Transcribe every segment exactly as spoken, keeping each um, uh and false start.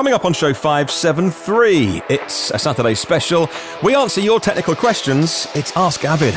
Coming up on show five seventy-three, it's a Saturday special. We answer your technical questions. It's Ask Avid.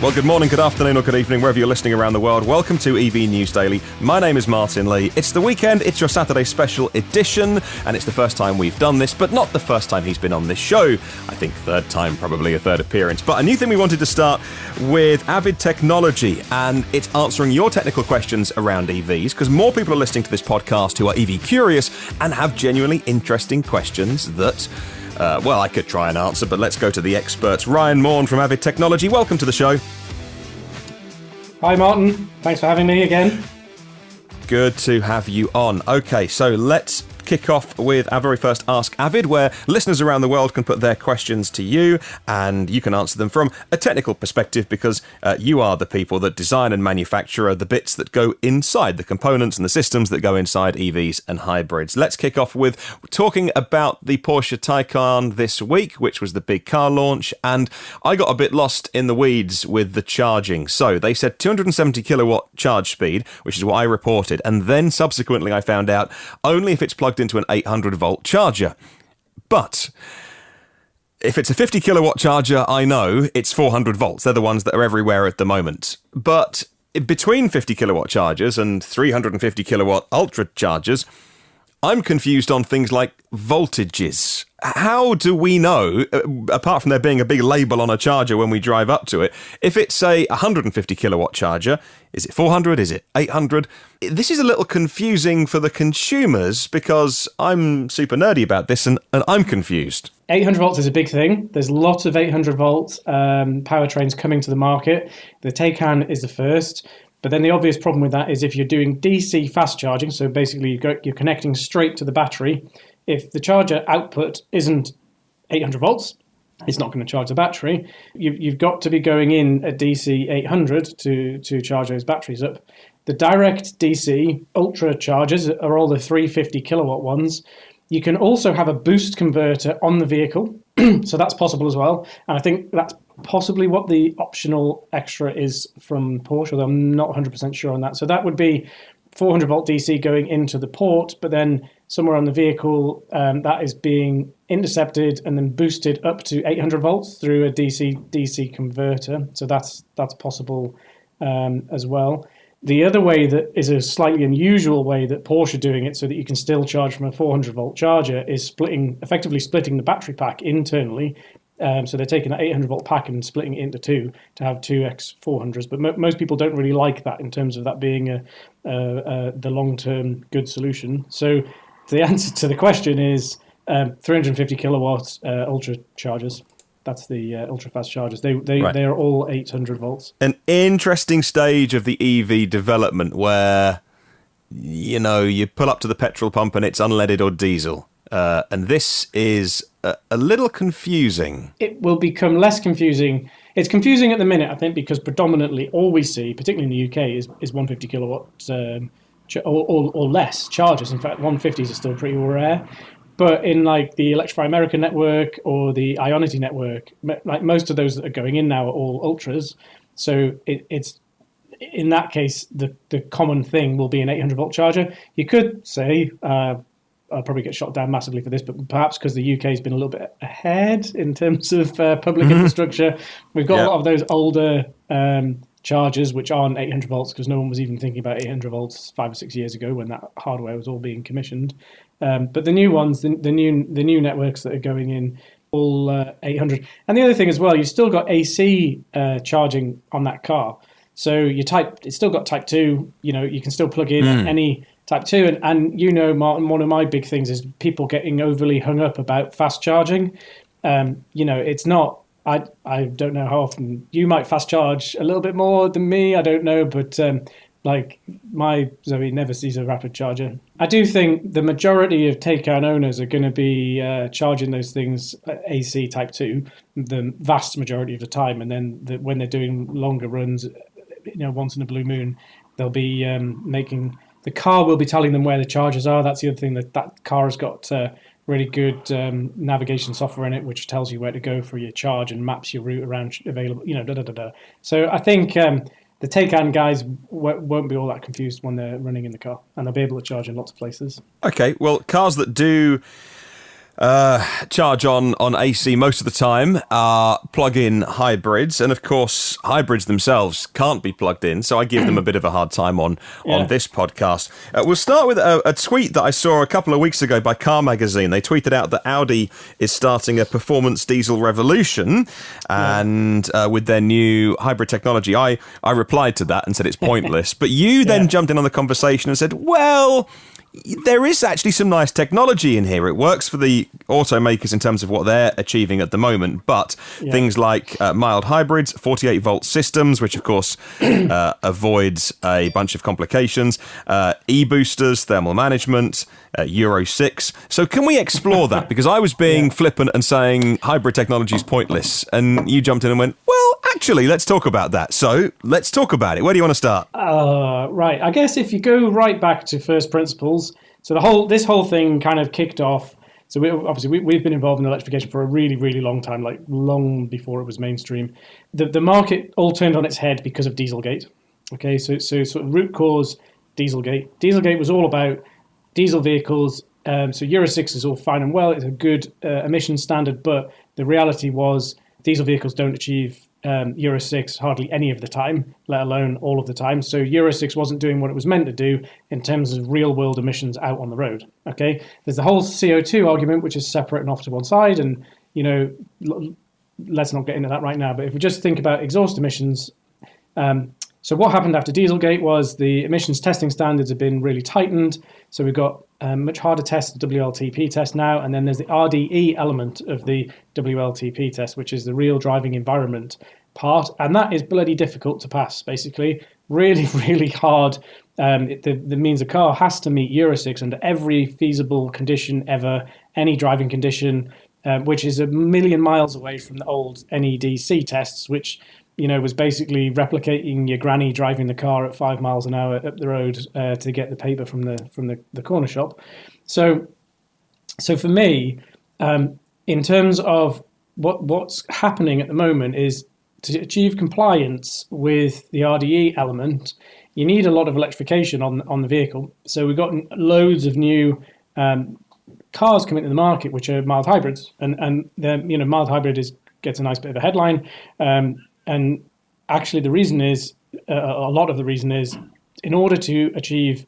Well, good morning, good afternoon, or good evening, wherever you're listening around the world. Welcome to E V News Daily. My name is Martin Lee. It's the weekend, it's your Saturday special edition, and it's the first time we've done this, but not the first time he's been on this show. I think third time, probably a third appearance. But a new thing we wanted to start with Avid Technology, and it's answering your technical questions around E Vs, because more people are listening to this podcast who are E V curious and have genuinely interesting questions that... Uh, well, I could try and answer, but let's go to the experts. Ryan Maughan from Avid Technology, welcome to the show. Hi, Martin. Thanks for having me again. Good to have you on. Okay, so let's kick off with our very first Ask Avid, where listeners around the world can put their questions to you and you can answer them from a technical perspective, because uh, you are the people that design and manufacture the bits that go inside, the components and the systems that go inside E Vs and hybrids. Let's kick off with talking about the Porsche Taycan this week, which was the big car launch, and I got a bit lost in the weeds with the charging. So they said two hundred seventy kilowatt charge speed, which is what I reported, and then subsequently I found out only if it's plugged into an eight hundred volt charger. But if it's a fifty kilowatt charger, I know it's four hundred volts. They're the ones that are everywhere at the moment. But between fifty kilowatt chargers and three hundred fifty kilowatt ultra chargers, I'm confused on things like voltages. How do we know, apart from there being a big label on a charger when we drive up to it, if it's, say, a one hundred fifty kilowatt charger, is it four hundred, is it eight hundred? This is a little confusing for the consumers, because I'm super nerdy about this and, and I'm confused. eight hundred volts is a big thing. There's lots of eight hundred volt um, powertrains coming to the market. The Taycan is the first. But then the obvious problem with that is if you're doing D C fast charging, so basically you go, you're connecting straight to the battery, if the charger output isn't eight hundred volts, it's not going to charge the battery. You've, you've got to be going in at D C eight hundred to, to charge those batteries up. The direct D C ultra chargers are all the three hundred fifty kilowatt ones. You can also have a boost converter on the vehicle, so that's possible as well. And I think that's possibly what the optional extra is from Porsche, although I'm not one hundred percent sure on that. So that would be four hundred volt D C going into the port, but then somewhere on the vehicle um, that is being intercepted and then boosted up to eight hundred volts through a D C D C converter. So that's that's possible um, as well. The other way that is a slightly unusual way that Porsche are doing it, so that you can still charge from a four hundred volt charger, is splitting, effectively splitting the battery pack internally. Um, so they're taking that eight hundred volt pack and splitting it into two to have two X four hundreds. But mo most people don't really like that in terms of that being a, a, a, the long-term good solution. So the answer to the question is um, three hundred fifty kilowatt uh, ultra chargers. That's the uh, ultra-fast chargers. They, they, right. They're all eight hundred volts. An interesting stage of the E V development where, you know, you pull up to the petrol pump and it's unleaded or diesel. Uh, and this is... A, a little confusing. It will become less confusing. It's confusing at the minute, I think, because predominantly all we see, particularly in the U K, is, is one hundred fifty kilowatt um, or, or, or less chargers. In fact, one fifties are still pretty rare. But in like the Electrify America network or the Ionity network, like most of those that are going in now are all ultras. So it, it's in that case, the, the common thing will be an eight hundred volt charger. You could say... Uh, I'll probably get shot down massively for this, but perhaps because the U K has been a little bit ahead in terms of uh, public mm-hmm. infrastructure, we've got yeah. a lot of those older um, chargers which aren't eight hundred volts, because no one was even thinking about eight hundred volts five or six years ago when that hardware was all being commissioned. Um, but the new ones, the, the new the new networks that are going in, all uh, eight hundred. And the other thing as well, you've still got A C uh, charging on that car, so you type it's still got Type Two. You know, you can still plug in mm. any. Type two, and, and you know, Martin, one of my big things is people getting overly hung up about fast charging. Um, you know, it's not, I I don't know how often, you might fast charge a little bit more than me, I don't know, but um, like my Zoe never sees a rapid charger. I do think the majority of Taycan owners are going to be uh, charging those things at A C Type two, the vast majority of the time, and then the, when they're doing longer runs, you know, once in a blue moon, they'll be um, making... The car will be telling them where the chargers are. That's the other thing, that that car has got uh, really good um, navigation software in it, which tells you where to go for your charge and maps your route around available, you know, da da da da. So I think um, the Taycan guys w- won't be all that confused when they're running in the car, and they'll be able to charge in lots of places. Okay, well, cars that do uh, charge on, on A C most of the time are plug-in hybrids, and of course, hybrids themselves can't be plugged in, so I give them a bit of a hard time on, yeah. on this podcast. Uh, we'll start with a, a tweet that I saw a couple of weeks ago by Car Magazine. They tweeted out that Audi is starting a performance diesel revolution, and yeah. uh, with their new hybrid technology. I, I replied to that and said it's pointless, but you then yeah. jumped in on the conversation and said, well, there is actually some nice technology in here. It works for the automakers in terms of what they're achieving at the moment, but yeah. things like uh, mild hybrids, forty-eight volt systems, which of course uh, avoids a bunch of complications, uh, e-boosters, thermal management, uh, Euro six. So can we explore that? Because I was being yeah. flippant and saying hybrid technology is pointless, and you jumped in and went, well, actually, let's talk about that. So let's talk about it. Where do you want to start? Uh, right. I guess if you go right back to first principles, so the whole this whole thing kind of kicked off. So we, obviously we, we've been involved in electrification for a really, really long time, like long before it was mainstream. The the market all turned on its head because of Dieselgate. Okay, so so sort of root cause Dieselgate. Dieselgate was all about diesel vehicles. Um, so Euro six is all fine and well. It's a good uh, emission standard, but the reality was diesel vehicles don't achieve um, Euro six hardly any of the time, let alone all of the time. So Euro six wasn't doing what it was meant to do in terms of real world emissions out on the road. Okay, there's the whole C O two argument, which is separate and off to one side. And, you know, l- let's not get into that right now. But if we just think about exhaust emissions, um, so what happened after Dieselgate was the emissions testing standards have been really tightened. So we've got a much harder test, the W L T P test now, and then there's the R D E element of the W L T P test, which is the real driving environment part, and that is bloody difficult to pass, basically. Really, really hard. Um, it, the, the means a car has to meet Euro six under every feasible condition ever, any driving condition, uh, which is a million miles away from the old N E D C tests, which, you know, was basically replicating your granny driving the car at five miles an hour up the road uh, to get the paper from the from the, the corner shop. So, so for me, um, in terms of what what's happening at the moment is to achieve compliance with the R D E element, you need a lot of electrification on on the vehicle. So we've got loads of new um, cars coming to the market which are mild hybrids, and and the you know mild hybrid is gets a nice bit of a headline. Um, And actually, the reason is, uh, a lot of the reason is, in order to achieve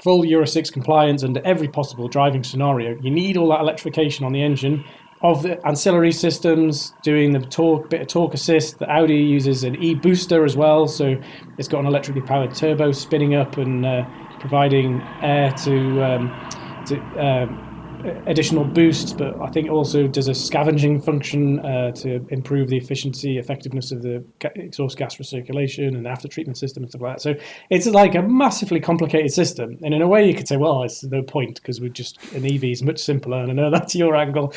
full Euro six compliance under every possible driving scenario, you need all that electrification on the engine of the ancillary systems, doing the torque, bit of torque assist. The Audi uses an e-booster as well, so it's got an electrically powered turbo spinning up and uh, providing air to, um, to um, additional boost, but I think it also does a scavenging function uh, to improve the efficiency, effectiveness of the exhaust gas recirculation and after treatment system and stuff like that. So it's like a massively complicated system, and in a way you could say, well, it's no point because we're just an E V is much simpler, and I know that's your angle.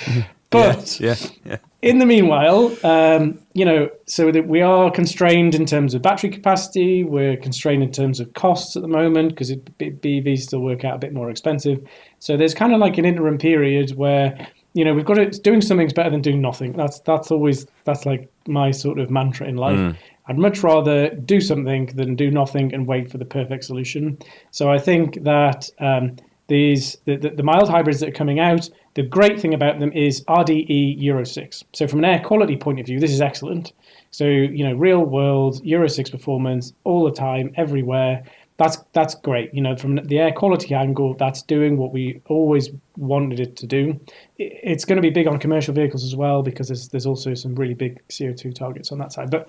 But yeah, yeah, yeah. in the meanwhile, um, you know, so that we are constrained in terms of battery capacity, we're constrained in terms of costs at the moment because B E Vs still work out a bit more expensive. So there's kind of like an interim period where, you know, we've got to, doing something's better than doing nothing. That's that's always, that's like my sort of mantra in life. Mm. I'd much rather do something than do nothing and wait for the perfect solution. So I think that um, these, the, the, the mild hybrids that are coming out, the great thing about them is R D E Euro six. So from an air quality point of view, this is excellent. So, you know, real world Euro six performance all the time, everywhere. That's that's great. You know, from the air quality angle, that's doing what we always wanted it to do. It's going to be big on commercial vehicles as well, because there's there's also some really big C O two targets on that side. But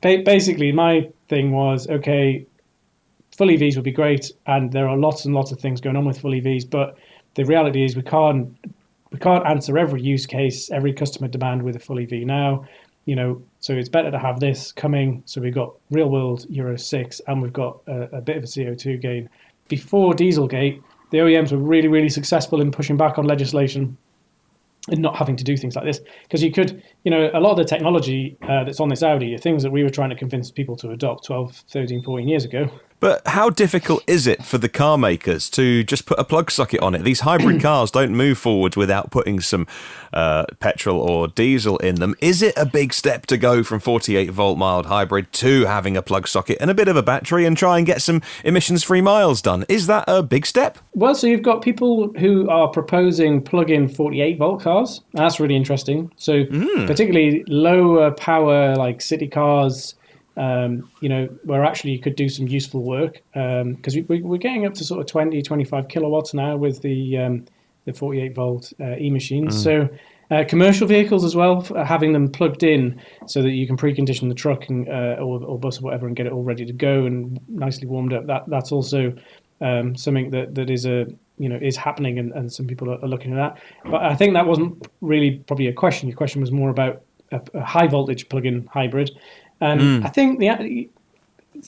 basically, my thing was, okay, full E Vs would be great, and there are lots and lots of things going on with full E Vs, but the reality is we can't we can't answer every use case, every customer demand with a full E V now, you know. So it's better to have this coming. So we've got real world Euro six, and we've got a, a bit of a C O two gain. Before Dieselgate, the O E Ms were really, really successful in pushing back on legislation and not having to do things like this, because you could, you know, a lot of the technology uh, that's on this Audi are things that we were trying to convince people to adopt twelve, thirteen, fourteen years ago. But how difficult is it for the car makers to just put a plug socket on it? These hybrid cars don't move forwards without putting some uh, petrol or diesel in them. Is it a big step to go from forty-eight volt mild hybrid to having a plug socket and a bit of a battery and try and get some emissions-free miles done? Is that a big step? Well, so you've got people who are proposing plug-in forty-eight volt cars. That's really interesting. So mm. particularly lower power, like city cars, um, you know, where actually you could do some useful work, because um, we, we're getting up to sort of twenty, twenty-five kilowatts now with the um, the forty-eight volt uh, e-machines. Mm. So uh, commercial vehicles as well, having them plugged in so that you can precondition the truck and uh, or, or bus or whatever and get it all ready to go and nicely warmed up. That that's also um, something that that is a you know is happening, and, and some people are looking at that. But I think that wasn't really probably a question. Your question was more about a, a high voltage plug-in hybrid. And mm. I think the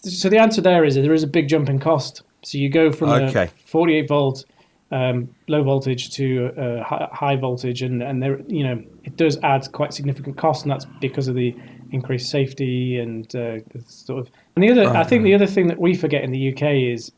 so the answer there is that there is a big jump in cost. So you go from okay. a forty-eight volt um, low voltage to a high voltage, and and there you know it does add quite significant cost, and that's because of the increased safety and uh, sort of. And the other, right. I think the other thing that we forget in the U K is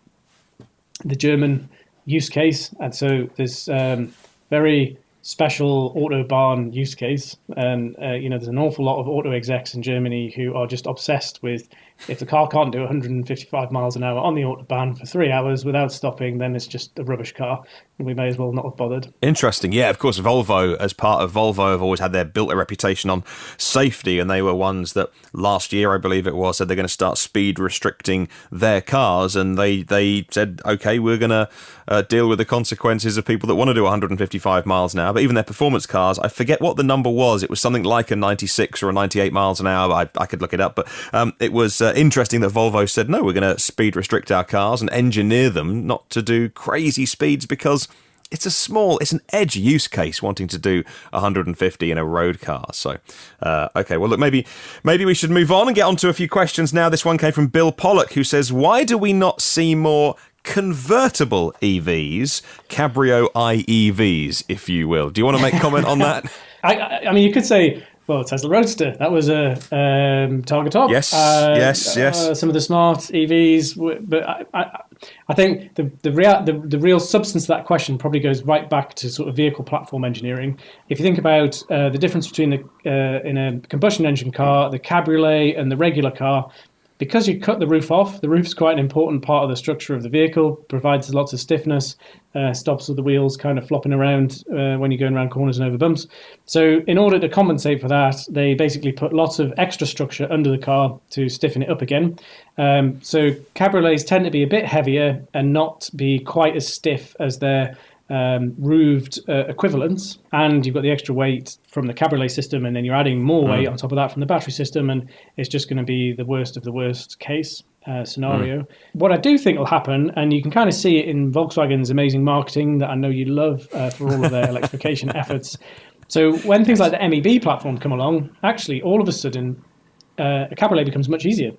the German use case, and so this um, very special Autobahn use case, and uh, you know there's an awful lot of auto execs in Germany who are just obsessed with, if the car can't do one hundred fifty-five miles an hour on the Autobahn for three hours without stopping, then it's just a rubbish car and we may as well not have bothered. Interesting. Yeah, of course, Volvo, as part of Volvo, have always had their built a reputation on safety, and they were ones that last year, I believe it was, said they're going to start speed restricting their cars, and they, they said, okay, we're going to uh, deal with the consequences of people that want to do one hundred fifty-five miles an hour. But even their performance cars, I forget what the number was. It was something like a ninety-six or a ninety-eight miles an hour. I, I could look it up. But um, it was uh, interesting that Volvo said, no, we're going to speed restrict our cars and engineer them not to do crazy speeds, because it's a small, it's an edge use case wanting to do one hundred fifty in a road car. So, uh, okay, well, look, maybe maybe we should move on and get on to a few questions now. This one came from Bill Pollock, who says, why do we not see more convertible E Vs, cabrio I E Vs, if you will? Do you want to make comment on that? I, I mean, you could say, well, Tesla Roadster, that was a um, target op. Yes, uh, yes, yes. Uh, some of the smart E Vs, but I, I, I think the the real the, the real substance of that question probably goes right back to sort of vehicle platform engineering. If you think about uh, the difference between the uh, in a combustion engine car, the cabriolet, and the regular car. Because you cut the roof off, the roof's quite an important part of the structure of the vehicle, provides lots of stiffness, uh, stops the wheels kind of flopping around uh, when you're going around corners and over bumps. So in order to compensate for that, they basically put lots of extra structure under the car to stiffen it up again. Um, so cabriolets tend to be a bit heavier and not be quite as stiff as their um, roofed uh, equivalents. And you've got the extra weight from the cabriolet system, and then you're adding more weight mm. on top of that from the battery system, and it's just going to be the worst of the worst case uh, scenario. Mm. What I do think will happen, and you can kind of see it in Volkswagen's amazing marketing that I know you love uh, for all of their electrification efforts. So when things like the M E B platform come along, actually all of a sudden uh, a cabriolet becomes much easier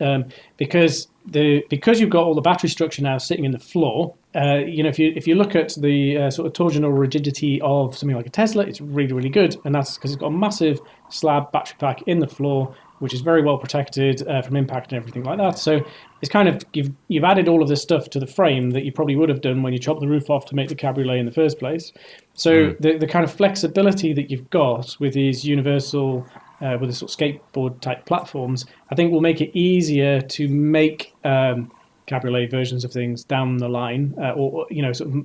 um, because the because you've got all the battery structure now sitting in the floor. Uh, you know, if you if you look at the uh, sort of torsional rigidity of something like a Tesla, it's really, really good. And that's because it's got a massive slab battery pack in the floor, which is very well protected uh, from impact and everything like that. So it's kind of, you've, you've added all of this stuff to the frame that you probably would have done when you chopped the roof off to make the cabriolet in the first place. So mm. the, the kind of flexibility that you've got with these universal, uh, with the sort of skateboard type platforms, I think will make it easier to make um, cabriolet versions of things down the line, uh, or, you know, sort of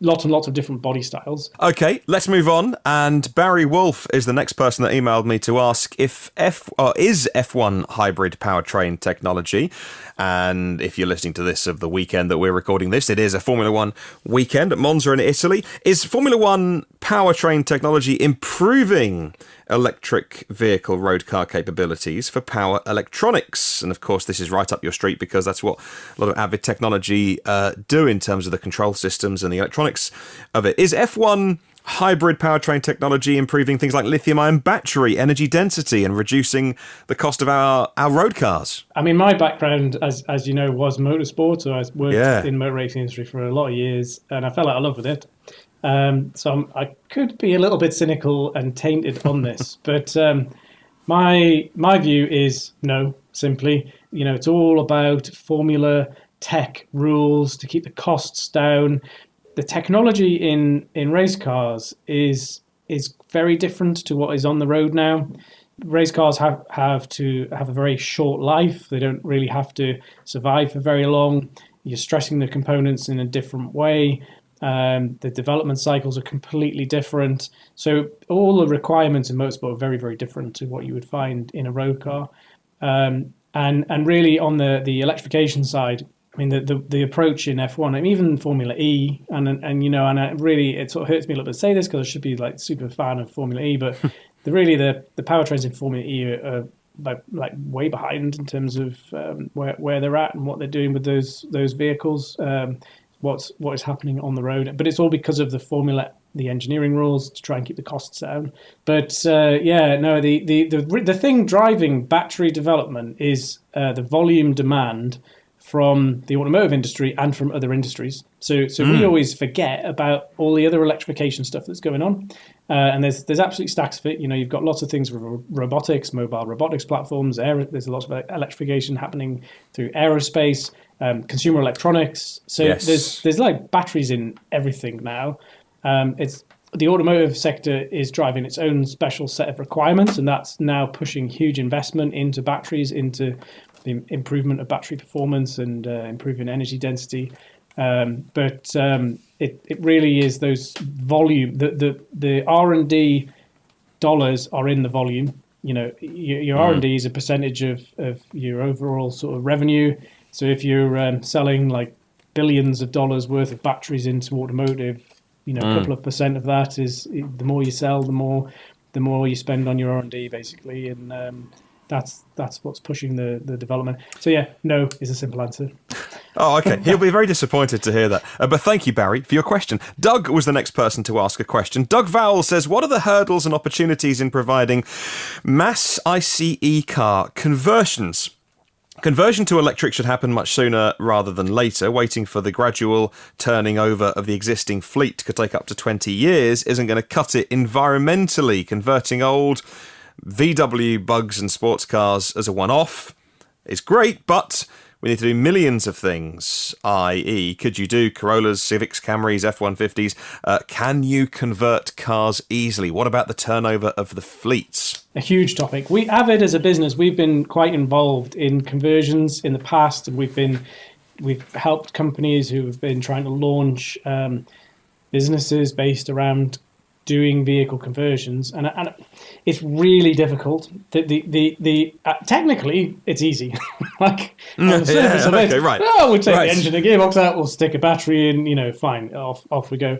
lots and lots of different body styles. Okay, let's move on. And Barry Wolf is the next person that emailed me to ask if F or is F one hybrid powertrain technology. And if you're listening to this of the weekend that we're recording this, it is a Formula One weekend at Monza in Italy. Is Formula One powertrain technology improving electric vehicle road car capabilities for power electronics? And of course, this is right up your street, because that's what a lot of Avid Technology uh, do in terms of the control systems and the electronics of it. Is F one hybrid powertrain technology improving things like lithium-ion battery, energy density, and reducing the cost of our, our road cars? I mean, my background, as as you know, was motorsport. So I worked yeah. in the motor racing industry for a lot of years, and I fell out of love with it. Um, so I'm, I could be a little bit cynical and tainted on this, but um, My my view is no, simply. You know, it's all about formula, tech, rules to keep the costs down. The technology in, in race cars is is very different to what is on the road now. Race cars have, have to have a very short life. They don't really have to survive for very long. You're stressing the components in a different way. Um, the development cycles are completely different. So all the requirements in motorsport are very, very different to what you would find in a road car. Um, and and really on the, the electrification side, I mean, the, the, the approach in F one, I mean, even Formula E, and, and, and you know, and I really, it sort of hurts me a little bit to say this because I should be like super fan of Formula E, but the, really the, the powertrains in Formula E are, are like, like way behind in terms of um, where, where they're at and what they're doing with those, those vehicles. Um, what's what is happening on the road, but it's all because of the formula, the engineering rules to try and keep the costs down. But uh, yeah, no, the, the the the thing driving battery development is uh, the volume demand from the automotive industry and from other industries. So so mm. we always forget about all the other electrification stuff that's going on. Uh, and there's there's absolutely stacks of it. You know, you've got lots of things with robotics, mobile robotics platforms. Air, there's a lot of electrification happening through aerospace. Um, consumer electronics. So yes. there's there's like batteries in everything now. Um, it's the automotive sector is driving its own special set of requirements, and that's now pushing huge investment into batteries, into the improvement of battery performance and uh, improving energy density. Um, but um, it it really is those volume. The the the R and D dollars are in the volume. You know, your, your mm. R and D is a percentage of of your overall sort of revenue. So if you're um, selling like billions of dollars worth of batteries into automotive, you know, mm. a couple of percent of that is the more you sell, the more the more you spend on your R and D, basically, and um, that's that's what's pushing the the development. So yeah, no is a simple answer. Oh, okay. He'll be very disappointed to hear that. Uh, but thank you, Barry, for your question. Doug was the next person to ask a question. Doug Vowell says, what are the hurdles and opportunities in providing mass ICE car conversions? Conversion to electric should happen much sooner rather than later. Waiting for the gradual turning over of the existing fleet could take up to twenty years, isn't going to cut it environmentally. Converting old V W bugs and sports cars as a one-off is great, but we need to do millions of things, that is could you do Corollas, Civics, Camrys, F one fifties? Uh, can you convert cars easily? What about the turnover of the fleets? A huge topic. We, Avid as a business, we've been quite involved in conversions in the past. We've been, we've helped companies who have been trying to launch um, businesses based around doing vehicle conversions, and, and it's really difficult. The the the, the uh, technically it's easy. Like on the surface yeah, of it, okay, right. oh, we'll take right. the engine, the gearbox out, we'll stick a battery in. You know, fine, off off we go.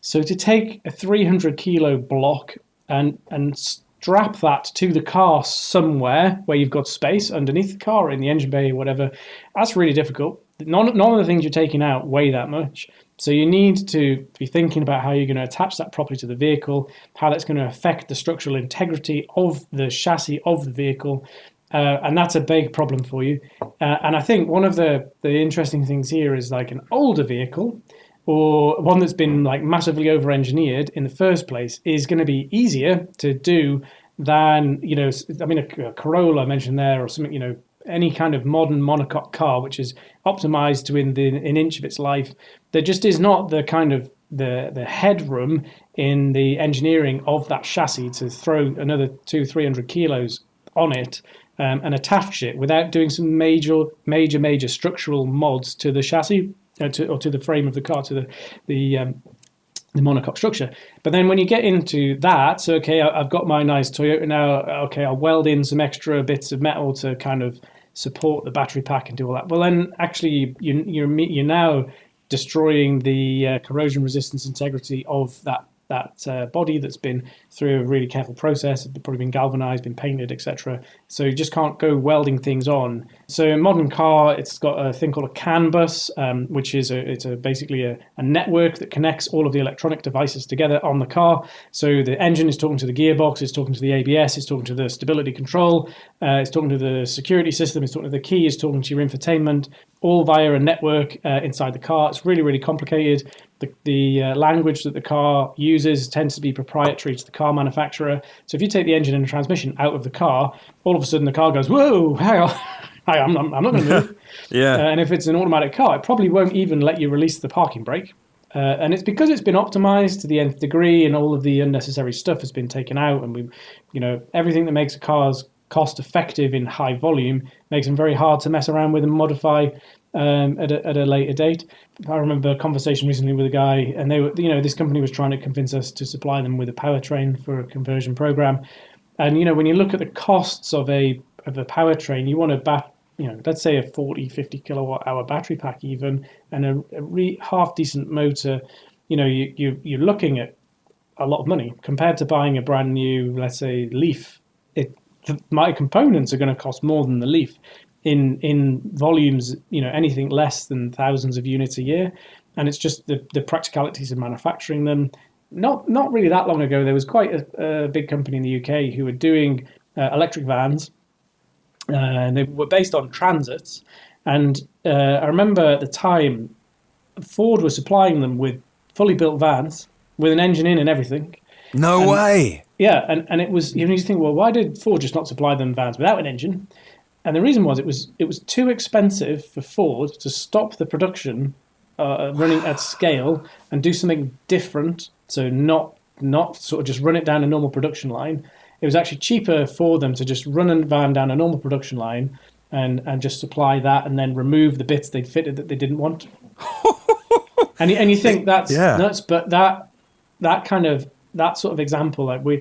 So to take a three hundred kilo block and and strap that to the car somewhere where you've got space underneath the car, in the engine bay, whatever, that's really difficult. None none of the things you're taking out weigh that much. So you need to be thinking about how you're going to attach that properly to the vehicle, how that's going to affect the structural integrity of the chassis of the vehicle, uh, and that's a big problem for you. Uh, and I think one of the, the interesting things here is like an older vehicle, or one that's been like massively over-engineered in the first place, is going to be easier to do than, you know, I mean, a, a Corolla I mentioned there, or something, you know, any kind of modern monocoque car which is optimized to within an inch of its life. There just is not the kind of the the headroom in the engineering of that chassis to throw another two three hundred kilos on it um, and attach it without doing some major major major structural mods to the chassis or to, or to the frame of the car, to the the um, the monocoque structure. But then when you get into that, so okay, I've got my nice Toyota now, okay, I'll weld in some extra bits of metal to kind of support the battery pack and do all that. Well, then actually you, you're, you're now destroying the uh, corrosion resistance integrity of that, that uh, body that's been through a really careful process. It's probably been galvanized, been painted, et cetera. So you just can't go welding things on. So in modern car, it's got a thing called a CAN bus, um, which is a, it's a, basically a, a network that connects all of the electronic devices together on the car. So the engine is talking to the gearbox, it's talking to the A B S, it's talking to the stability control, uh, it's talking to the security system, it's talking to the key, it's talking to your infotainment, all via a network uh, inside the car. It's really, really complicated. The, the uh, language that the car uses tends to be proprietary to the car manufacturer. So if you take the engine and the transmission out of the car, all of a sudden the car goes, whoa, hang on, I'm not, I'm not going to move. Yeah. Uh, and if it's an automatic car, it probably won't even let you release the parking brake. Uh, and it's because it's been optimized to the nth degree, and all of the unnecessary stuff has been taken out. And we, you know, everything that makes a car's cost effective in high volume makes them very hard to mess around with and modify um, at a, at a later date. I remember a conversation recently with a guy, and they were, you know, this company was trying to convince us to supply them with a powertrain for a conversion program. And you know, when you look at the costs of a of a powertrain, you want to back. You know, let's say a forty, fifty kilowatt hour battery pack even, and a, a re, half decent motor, you know, you, you, you're looking at a lot of money compared to buying a brand new, let's say, Leaf. It, the, my components are going to cost more than the Leaf in in volumes, you know, anything less than thousands of units a year. And it's just the, the practicalities of manufacturing them. Not, not really that long ago, there was quite a, a big company in the U K who were doing uh, electric vans. Uh, and they were based on transits, and uh, I remember at the time Ford was supplying them with fully built vans with an engine in and everything. No and, way! Yeah, and, and it was, you know, you think, well, why did Ford just not supply them vans without an engine? And the reason was it was it was too expensive for Ford to stop the production uh, running at scale and do something different, so not not sort of just run it down a normal production line. It was actually cheaper for them to just run a van down a normal production line and, and just supply that, and then remove the bits they fitted that they didn't want. and and you think that's yeah. nuts, but that that kind of that sort of example, like we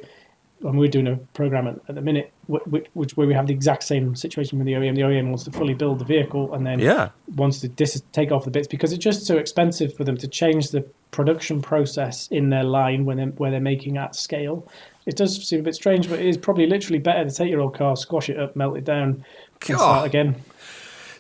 when we're doing a program at, at the minute, which, which where we have the exact same situation with the O E M. The O E M wants to fully build the vehicle and then yeah. wants to dis- take off the bits because it's just so expensive for them to change the production process in their line when they're, where they're making at scale. It does seem a bit strange, but it is probably literally better to take your old car, squash it up, melt it down, God. and start again.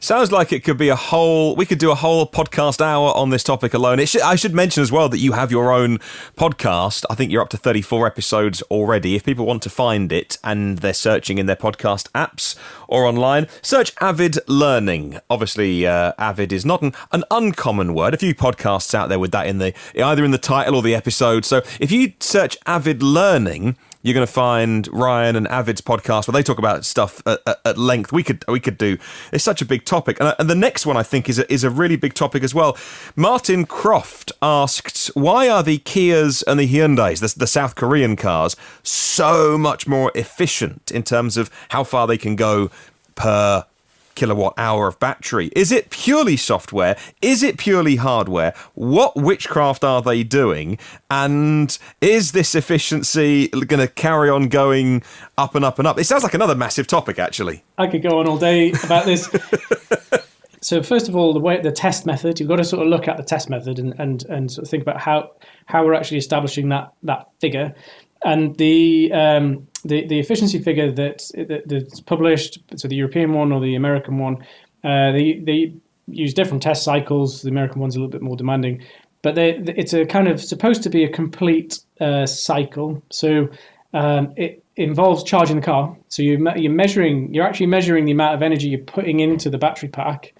Sounds like it could be a whole... We could do a whole podcast hour on this topic alone. It should, I should mention as well that you have your own podcast. I think you're up to thirty-four episodes already. If people want to find it and they're searching in their podcast apps or online, search Avid Learning. Obviously, uh, Avid is not an, an uncommon word. A few podcasts out there with that in the either in the title or the episode. So if you search Avid Learning... You're going to find Ryan and Avid's podcast where they talk about stuff at, at, at length. We could we could do. It's such a big topic. And, and the next one, I think, is a, is a really big topic as well. Martin Croft asks, why are the Kias and the Hyundais, the, the South Korean cars, so much more efficient in terms of how far they can go per kilowatt hour of battery? Is it purely software? Is it purely hardware? What witchcraft are they doing? And is this efficiency going to carry on going up and up and up? It sounds like another massive topic, actually. I could go on all day about this. So first of all, the way the test method, you've got to sort of look at the test method and and, and sort of think about how how we're actually establishing that that figure. And the um, the the efficiency figure that, that that's published, so the European one or the American one, uh, they they use different test cycles. The American one's a little bit more demanding, but they, it's a kind of supposed to be a complete uh, cycle. So um, it involves charging the car. So you you're measuring, you're actually measuring the amount of energy you're putting into the battery pack,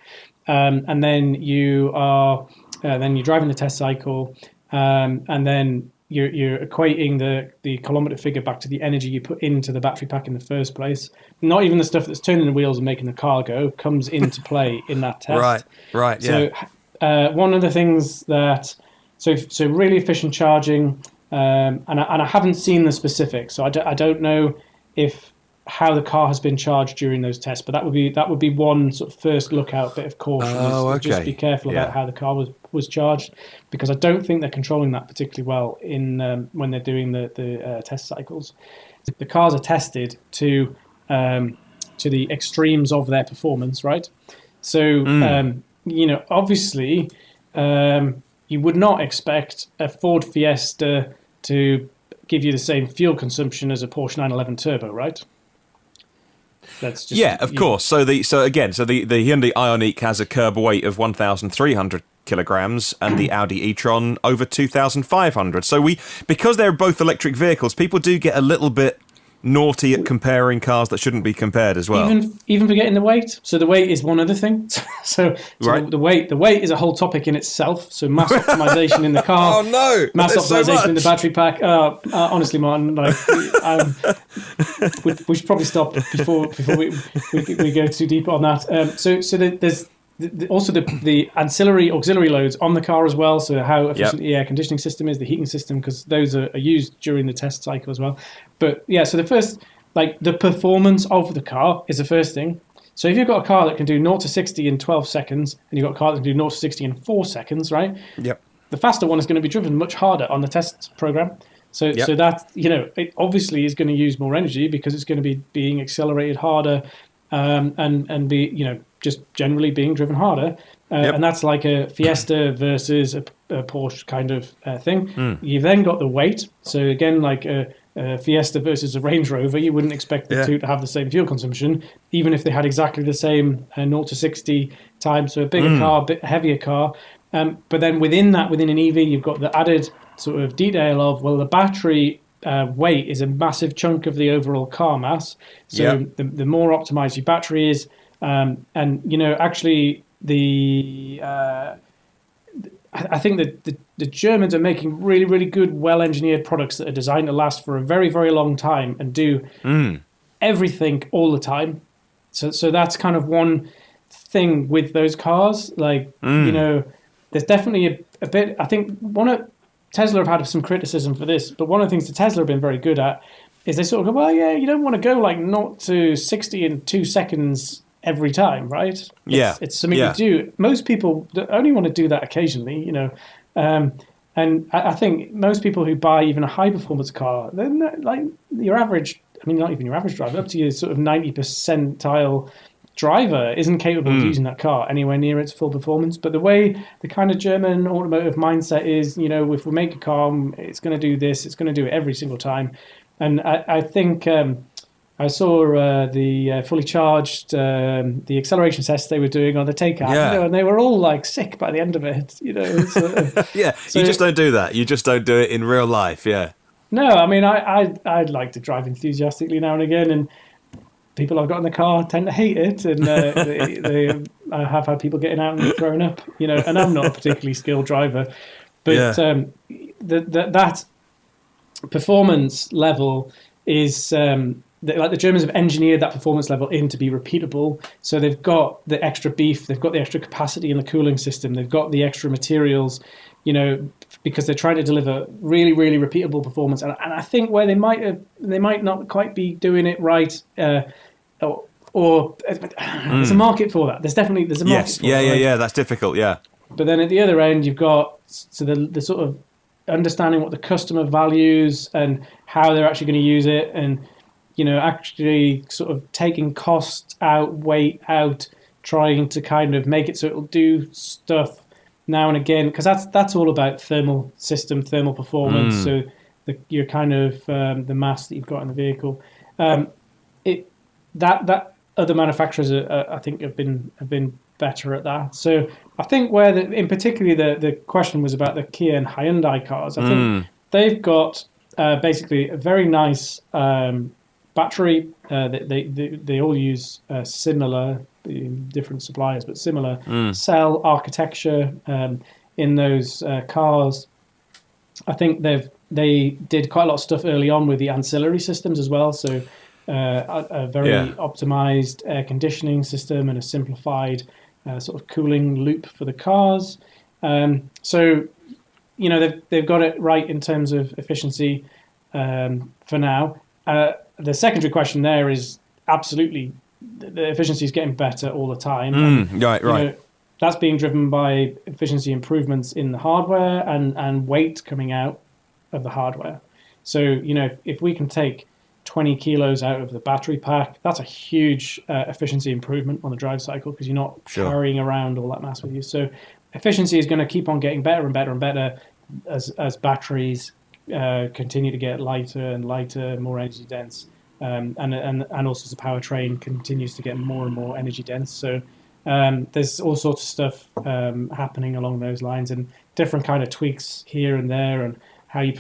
um, and then you are uh, then you're driving the test cycle, um, and then. You're, you're equating the, the kilometre figure back to the energy you put into the battery pack in the first place. Not even the stuff that's turning the wheels and making the car go comes into play in that test. Right, right, so, yeah. So uh, one of the things that... So so really efficient charging, um, and, I, and I haven't seen the specifics, so I, do, I don't know if how the car has been charged during those tests, but that would be that would be one sort of first lookout bit of caution. Oh, okay. Just be careful yeah. about how the car was was charged, because I don't think they're controlling that particularly well in um, when they're doing the the uh, test cycles. The cars are tested to um, to the extremes of their performance, right? So mm. um, you know, obviously, um, you would not expect a Ford Fiesta to give you the same fuel consumption as a Porsche nine eleven Turbo, right? That's just, yeah, of course. Know. So the so again, so the, the Hyundai Ioniq has a curb weight of one thousand three hundred kilograms, and the Audi e-tron over two thousand five hundred. So we because they're both electric vehicles, people do get a little bit naughty at comparing cars that shouldn't be compared as well. Even even forgetting the weight. So the weight is one other thing. so so right. the weight the weight is a whole topic in itself. So mass optimization in the car. Oh no! Mass There's optimization so in the battery pack. Uh, uh, honestly, Martin, like we, um, we, we should probably stop before before we we, we go too deep on that. Um, so so the, there's. Also, the, the ancillary auxiliary loads on the car as well. So how efficient yep. the air conditioning system is, the heating system, because those are, are used during the test cycle as well. But yeah, so the first, like the performance of the car is the first thing. So if you've got a car that can do zero to sixty in twelve seconds, and you've got a car that can do zero to sixty in four seconds, right? Yep. The faster one is going to be driven much harder on the test program. So yep. so that, you know, it obviously is going to use more energy because it's going to be being accelerated harder, um, and and be, you know, just generally being driven harder. Uh, yep. And that's like a Fiesta versus a, a Porsche kind of uh, thing. Mm. You've then got the weight. So again, like a, a Fiesta versus a Range Rover, you wouldn't expect the yeah. two to have the same fuel consumption, even if they had exactly the same uh, zero to sixty time. So a bigger mm. car, a bit heavier car. Um, but then within that, within an E V, you've got the added sort of detail of, well, the battery Uh, weight is a massive chunk of the overall car mass. So yep. the, the more optimized your battery is, um, and you know, actually the uh, I think that the, the Germans are making really, really good, well engineered products that are designed to last for a very, very long time and do mm. everything all the time. So, so that's kind of one thing with those cars. Like mm. you know, there's definitely a, a bit. I think one of Tesla have had some criticism for this, but one of the things that Tesla have been very good at is they sort of go, well, yeah, you don't want to go like zero to sixty in two seconds every time, right? It's, yeah. It's something yeah. you do. Most people only want to do that occasionally, you know. Um, and I, I think most people who buy even a high-performance car, they're not, like your average, I mean, not even your average driver, up to your sort of ninety percentile driver isn't capable mm. of using that car anywhere near its full performance. But the way the kind of German automotive mindset is, you know, if we make a car, it's going to do this, it's going to do it every single time. And I, I think um, I saw uh, the uh, fully charged, um, the acceleration tests they were doing on the Taycan, yeah. you know, and they were all like sick by the end of it, you know. Sort of. yeah, so, you just don't do that. You just don't do it in real life, yeah. No, I mean, I, I, I'd like to drive enthusiastically now and again, and people I've got in the car tend to hate it, and uh, they, they, I have had people getting out and throwing up, you know, and I'm not a particularly skilled driver. But yeah. um, the, the, that performance level is, um, the, like the Germans have engineered that performance level in to be repeatable. So they've got the extra beef, they've got the extra capacity in the cooling system, they've got the extra materials, you know, because they're trying to deliver really, really repeatable performance. And, and I think where they might have, they might not quite be doing it right, uh, or, or mm. there's a market for that. There's definitely, there's a market yes. for yeah, that. Yeah, yeah, yeah, that's difficult, yeah. But then at the other end, you've got so the, the sort of understanding what the customer values and how they're actually going to use it, and, you know, actually sort of taking cost out, weight out, trying to kind of make it so it'll do stuff now and again, because that's that's all about thermal system, thermal performance. Mm. So the, your kind of um, the mass that you've got in the vehicle, um, it that that other manufacturers are, are, I think have been have been better at that. So I think where the, in particularly the the question was about the Kia and Hyundai cars. I mm. think they've got uh, basically a very nice um, battery. Uh, they, they they they all use uh, similar. Different suppliers, but similar mm. cell architecture um, in those uh, cars. I think they've they did quite a lot of stuff early on with the ancillary systems as well. So uh, a, a very yeah. optimized air conditioning system and a simplified uh, sort of cooling loop for the cars. Um, so you know they've they've got it right in terms of efficiency um, for now. Uh, the secondary question there is absolutely. The efficiency is getting better all the time. Mm, and, right, right. You know, that's being driven by efficiency improvements in the hardware and, and weight coming out of the hardware. So, you know, if, if we can take twenty kilos out of the battery pack, that's a huge uh, efficiency improvement on the drive cycle because you're not sure. carrying around all that mass with you. So efficiency is going to keep on getting better and better and better as, as batteries uh, continue to get lighter and lighter, more energy dense. Um, and, and and also the powertrain continues to get more and more energy dense. So um, there's all sorts of stuff um, happening along those lines and different kind of tweaks here and there and how you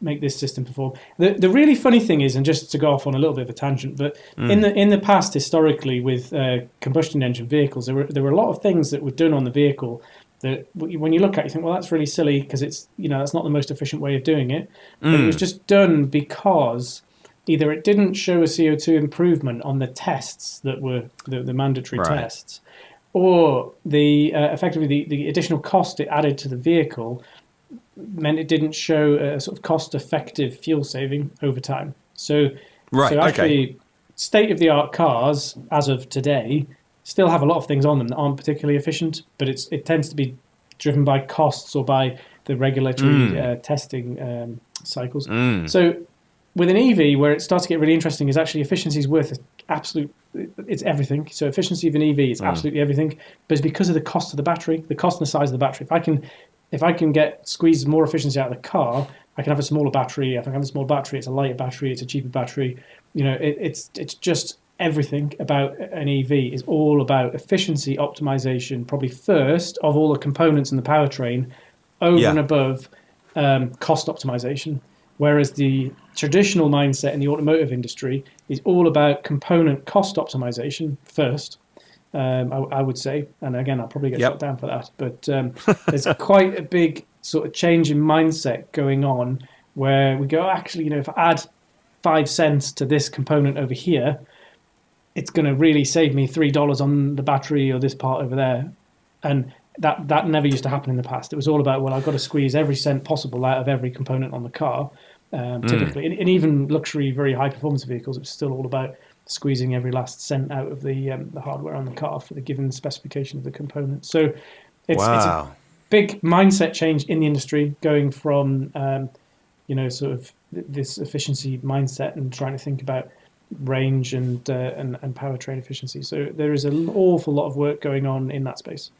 make this system perform. The the really funny thing is, and just to go off on a little bit of a tangent, but mm. in the in the past, historically, with uh, combustion engine vehicles, there were there were a lot of things that were done on the vehicle that when you look at it, you think, well, that's really silly because it's, you know, that's not the most efficient way of doing it. Mm. But it was just done because either it didn't show a C O two improvement on the tests that were the, the mandatory right. tests, or the uh, effectively the, the additional cost it added to the vehicle meant it didn't show a sort of cost-effective fuel saving over time. So, right, so actually, okay. state-of-the-art cars, as of today, still have a lot of things on them that aren't particularly efficient, but it's, it tends to be driven by costs or by the regulatory mm. uh, testing um, cycles. Mm. So with an E V, where it starts to get really interesting, is actually efficiency is worth absolute, it's everything. So efficiency of an E V is mm. absolutely everything, but it's because of the cost of the battery, the cost and the size of the battery. If I can... If I can get squeeze more efficiency out of the car, I can have a smaller battery. If I can have a small battery, it's a lighter battery, it's a cheaper battery. You know, it, it's it's just everything about an E V is all about efficiency optimization, probably first of all the components in the powertrain, over yeah. and above um, cost optimization. Whereas the traditional mindset in the automotive industry is all about component cost optimization first. Um, I, I would say, and again, I'll probably get yep. shut down for that, but um, there's quite a big sort of change in mindset going on where we go, actually, you know, if I add five cents to this component over here, it's going to really save me three dollars on the battery or this part over there. And that, that never used to happen in the past. It was all about, well, I've got to squeeze every cent possible out of every component on the car, um, mm. typically. And, and even luxury, very high-performance vehicles, it's still all about squeezing every last cent out of the um, the hardware on the car for the given specification of the component. So it's, wow. it's a big mindset change in the industry, going from, um, you know, sort of th this efficiency mindset and trying to think about range and, uh, and, and powertrain efficiency. So there is an awful lot of work going on in that space.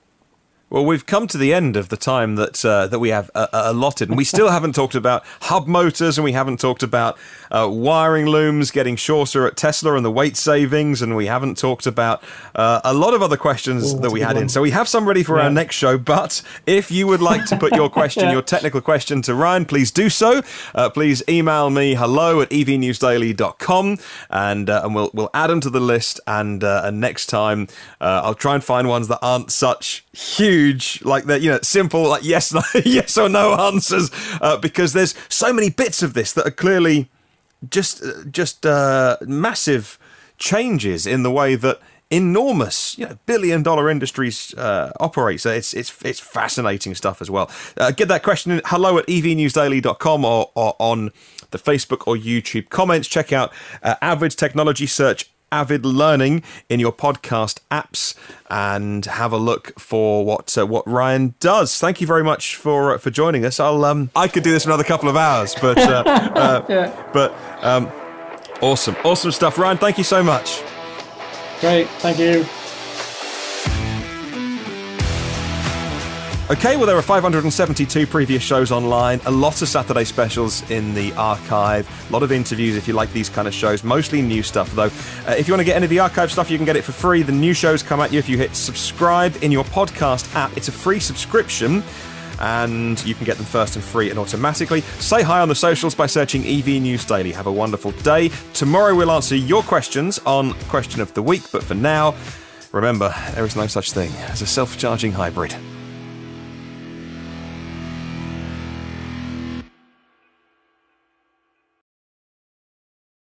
Well, we've come to the end of the time that uh, that we have uh, allotted, and we still haven't talked about hub motors, and we haven't talked about uh, wiring looms getting shorter at Tesla and the weight savings, and we haven't talked about uh, a lot of other questions Ooh, that we had one. in. So we have some ready for yeah. our next show, but if you would like to put your question, yeah. your technical question to Ryan, please do so. Uh, please email me, hello at E V news daily dot com, and, uh, and we'll, we'll add them to the list, and, uh, and next time uh, I'll try and find ones that aren't such huge, like that, you know, simple, like yes, yes or no answers, uh, because there's so many bits of this that are clearly just, just uh, massive changes in the way that enormous, you know, billion-dollar industries uh, operate. So it's it's it's fascinating stuff as well. Uh, get that question in, hello at E V news daily dot com, or, or on the Facebook or YouTube comments. Check out uh, Avid Technology, search Avid Learning in your podcast apps, and have a look for what uh, what Ryan does. Thank you very much for uh, for joining us. I'll um I could do this for another couple of hours, but uh, uh, yeah. but um awesome awesome stuff, Ryan. Thank you so much. Great, thank you. Okay, well, there are five hundred seventy-two previous shows online, a lot of Saturday specials in the archive, a lot of interviews if you like these kind of shows, mostly new stuff, though. Uh, if you want to get any of the archive stuff, you can get it for free. The new shows come at you if you hit subscribe in your podcast app. It's a free subscription, and you can get them first and free and automatically. Say hi on the socials by searching E V News Daily. Have a wonderful day. Tomorrow we'll answer your questions on Question of the Week, but for now, remember, there is no such thing as a self-charging hybrid.